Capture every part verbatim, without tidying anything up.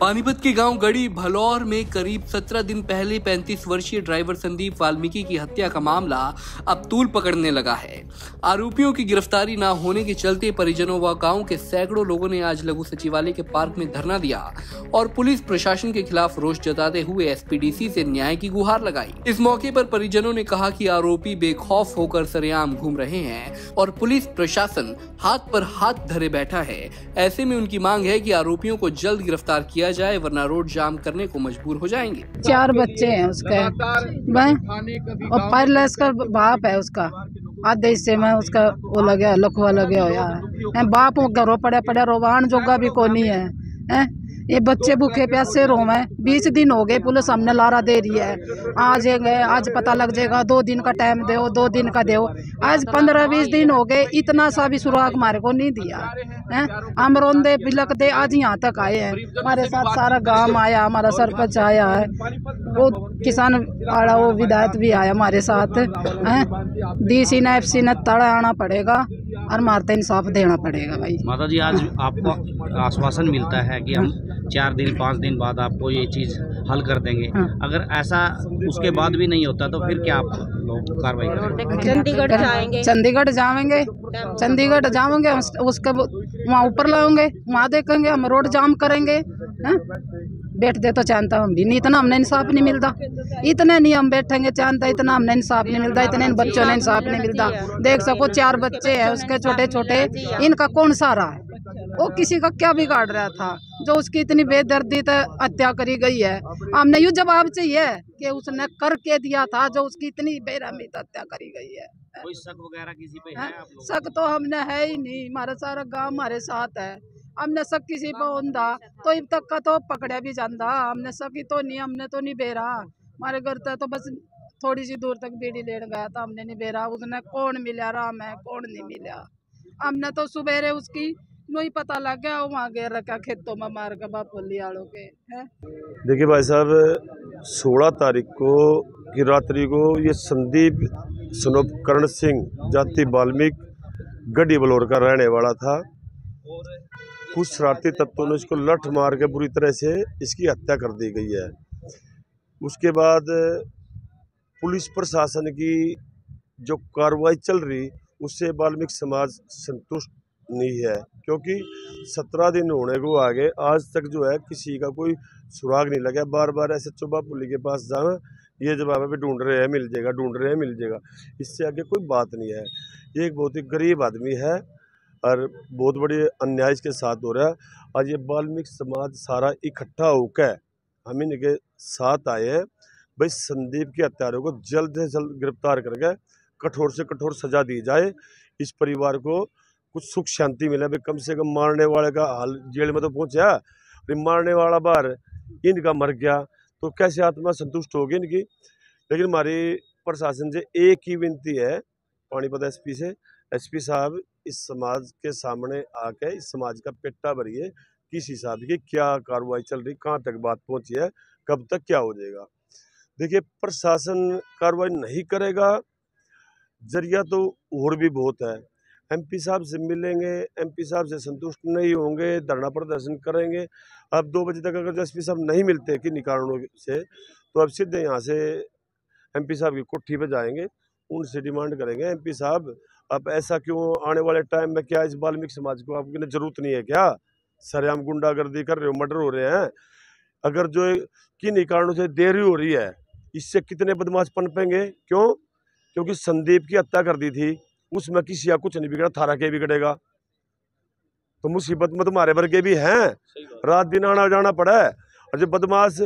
पानीपत के गांव गढ़ी भलौर में करीब सत्रह दिन पहले पैंतीस वर्षीय ड्राइवर संदीप वाल्मीकि की हत्या का मामला अब तूल पकड़ने लगा है। आरोपियों की गिरफ्तारी न होने के चलते परिजनों व गांव के सैकड़ों लोगों ने आज लघु सचिवालय के पार्क में धरना दिया और पुलिस प्रशासन के खिलाफ रोष जताते हुए एसपी डीसी से न्याय की गुहार लगाई। इस मौके पर परिजनों ने कहा कि आरोपी बेखौफ होकर सरेआम घूम रहे हैं और पुलिस प्रशासन हाथ पर हाथ धरे बैठा है। ऐसे में उनकी मांग है कि आरोपियों को जल्द गिरफ्तार किया जाए वरना रोड जाम करने को मजबूर हो जाएंगे। चार बच्चे हैं उसके और पहले इसका बाप है, उसका आधे से मैं उसका वो लगे लखवा लगे हो यार, बाप घरों पड़े पड़े रोवान जोगा भी कोनी है, है? ये बच्चे भूखे प्यासे रोवे। बीस दिन हो गए पुलिस हमने लारा दे रही है, आज गए आज पता लग जाएगा, दो दिन का टाइम दो, दो दिन का दो। आज पंद्रह बीस दिन हो गए, इतना सा भी सुराग हमारे को नहीं दिया है। हम रोंदे बिलकते आज यहाँ तक आए हैं। हमारे साथ सारा गांव आया, हमारा सरपंच आया है, वो किसान आड़ा, वो विधायक भी आया हमारे साथ है। डीसी ने एफ सी ने तड़ा आना पड़ेगा और मारते इंसाफ देना पड़ेगा। भाई माता जी, आज आपको आश्वासन मिलता है कि हम चार दिन पाँच दिन बाद आपको ये चीज़ हल कर देंगे, अगर ऐसा उसके बाद भी नहीं होता तो फिर क्या आप लोग कार्रवाई करेंगे? चंडीगढ़ जाएंगे, चंडीगढ़ जाएंगे, चंडीगढ़ जाएंगे, उसके वहाँ ऊपर लाएंगे, वहाँ देखेंगे, हम रोड जाम करेंगे। है? बैठ दे तो चाहता हम भी नहीं, इतना हमने इंसाफ नहीं मिलता, इतने नहीं हम बैठेंगे चाहता, इतना हमने इंसाफ नहीं मिलता, इतने बच्चों ने इंसाफ नहीं मिलता। देख सको चार बच्चे हैं उसके छोटे छोटे, इनका कौन सहारा है? वो किसी का क्या बिगाड़ रहा था जो उसकी इतनी बेदर्दी से हत्या करी गई है? हमने यूँ जवाब चाहिए कि उसने करके दिया था जो उसकी इतनी बेरहमी से हत्या करी गई है। कोई शक वगैरह किसी पे है? शक तो हमने है ही नहीं, हमारा सारा गांव हमारे साथ है। हमने शक किसी पे होता तो इब तक का तो पकड़े भी जाता, हमने शक ही तो नहीं, हमने तो नहीं बेरा। हमारे घर तक तो बस थोड़ी सी दूर तक बीड़ी लेने गया था, हमने नहीं बेरा उसने कौन मिला राम है कौन नहीं मिला। हमने तो सुबेरे उसकी नहीं पता लग गया, वहाँ गया रखा खेतों में मार के बाप लियाड़ों के। देखिए भाई साहब, सोलह तारीख को की रात्रि को ये संदीप सनोपकरण सिंह जाति वाल्मीकि गढ़ी भलौर का रहने वाला था। कुछ शरारती तत्वों ने इसको लठ मार के बुरी तरह से इसकी हत्या कर दी गई है। उसके बाद पुलिस प्रशासन की जो कार्रवाई चल रही उससे वाल्मीकि समाज संतुष्ट नहीं है, क्योंकि सत्रह दिन होने को आगे आज तक जो है किसी का कोई सुराग नहीं लगा। बार बार ऐसे चुबा पुलिस के पास जाना, ये जवाब है ढूंढ रहे हैं मिल जाएगा, ढूंढ रहे हैं मिल जाएगा, इससे आगे कोई बात नहीं है। ये एक बहुत ही गरीब आदमी है और बहुत बड़ी अन्याय इसके साथ हो रहा है। आज ये वाल्मीकि समाज सारा इकट्ठा होकर हम इनके साथ आए हैं, भाई संदीप के हत्यारों को जल्द से जल्द गिरफ्तार करके कठोर से कठोर सजा दी जाए, इस परिवार को कुछ सुख शांति मिला। भाई कम से कम मारने वाले का हाल जेल में तो पहुंचा, अरे मारने वाला बार इनका मर गया तो कैसे आत्मा संतुष्ट होगी इनकी। लेकिन हमारी प्रशासन से एक ही विनती है, पानीपत एसपी से, एसपी साहब इस समाज के सामने आके इस समाज का पेटा भरिए, किस हिसाब की क्या कार्रवाई चल रही, कहाँ तक बात पहुँची है, कब तक क्या हो जाएगा। देखिए प्रशासन कार्रवाई नहीं करेगा, जरिया तो और भी बहुत है। एमपी साहब से मिलेंगे, एमपी साहब से संतुष्ट नहीं होंगे, धरना प्रदर्शन करेंगे। अब दो बजे तक अगर एसपी साहब नहीं मिलते किन्हीं कारणों से, तो अब सीधे यहाँ से एमपी साहब की कोठी पर जाएंगे, उनसे डिमांड करेंगे एमपी साहब आप ऐसा क्यों, आने वाले टाइम में क्या इस वाल्मीकि समाज को आपकी जरूरत नहीं है क्या? सरेआम गुंडागर्दी कर रहे हो, मर्डर हो रहे हैं, अगर जो किन्हीं कारणों से देरी हो रही है इससे कितने बदमाश पनपेंगे। क्यों? क्योंकि संदीप की हत्या कर दी थी, उसमें किसी का कुछ नहीं बिगड़ा, थारा के बिगड़ेगा तो मुसीबत में तुम्हारे भर के भी हैं। रात दिन आना जाना पड़ा है, और जब बदमाश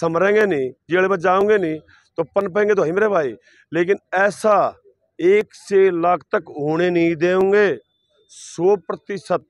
समरेंगे नहीं, जेल में जाओगे नहीं तो पनपेंगे तो ही मेरे भाई। लेकिन ऐसा एक से लाख तक होने नहीं देंगे। सौ प्रतिशत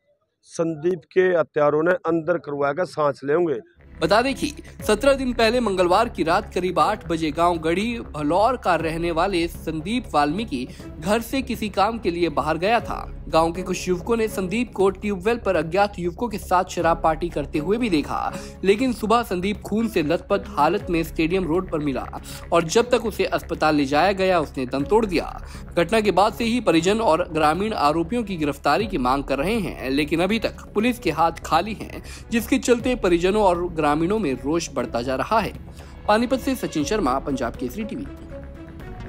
संदीप के हत्यारों ने अंदर करवाएगा, सांस लेंगे। बता दें कि सत्रह दिन पहले मंगलवार की रात करीब आठ बजे गांव गढ़ी भलौर का रहने वाले संदीप वाल्मीकि घर से किसी काम के लिए बाहर गया था। गांव के कुछ युवकों ने संदीप को ट्यूबवेल पर अज्ञात युवकों के साथ शराब पार्टी करते हुए भी देखा, लेकिन सुबह संदीप खून से लथपथ हालत में स्टेडियम रोड पर मिला और जब तक उसे अस्पताल ले जाया गया उसने दम तोड़ दिया। घटना के बाद से ही परिजन और ग्रामीण आरोपियों की गिरफ्तारी की मांग कर रहे हैं, लेकिन अभी तक पुलिस के हाथ खाली हैं, जिसके चलते परिजनों और ग्रामीणों में रोष बढ़ता जा रहा है। पानीपत से सचिन शर्मा, पंजाब केसरी टीवी।